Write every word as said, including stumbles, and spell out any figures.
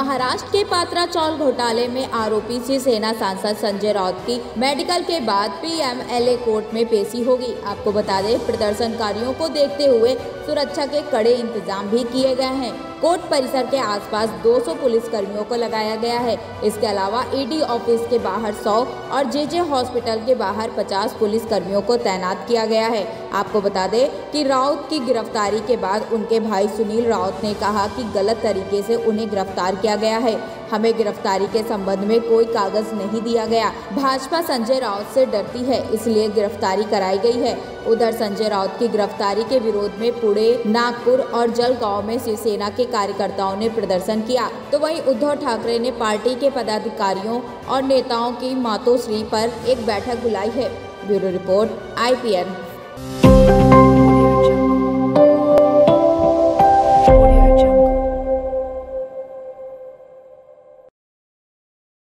महाराष्ट्र के पात्रा चॉल घोटाले में आरोपी शिवसेना सांसद संजय राउत की मेडिकल के बाद P M L A court में पेशी होगी। आपको बता दें, प्रदर्शनकारियों को देखते हुए सुरक्षा के कड़े इंतजाम भी किए गए हैं। कोर्ट परिसर के आसपास दो सौ पुलिस कर्मियों को लगाया गया है। इसके अलावा ई डी ऑफिस के बाहर सौ और जे जे हॉस्पिटल के बाहर पचास पुलिस कर्मियों को तैनात किया गया है। आपको बता दें कि राउत की गिरफ्तारी के बाद उनके भाई सुनील राउत ने कहा कि गलत तरीके से उन्हें गिरफ्तार किया गया है, हमें गिरफ्तारी के संबंध में कोई कागज नहीं दिया गया। भाजपा संजय राउत से डरती है, इसलिए गिरफ्तारी कराई गई है। उधर संजय राउत की गिरफ्तारी के विरोध में पुणे, नागपुर और जलगांव में शिवसेना के कार्यकर्ताओं ने प्रदर्शन किया, तो वहीं उद्धव ठाकरे ने पार्टी के पदाधिकारियों और नेताओं की मातोश्री पर एक बैठक बुलाई है। Bureau report I P N.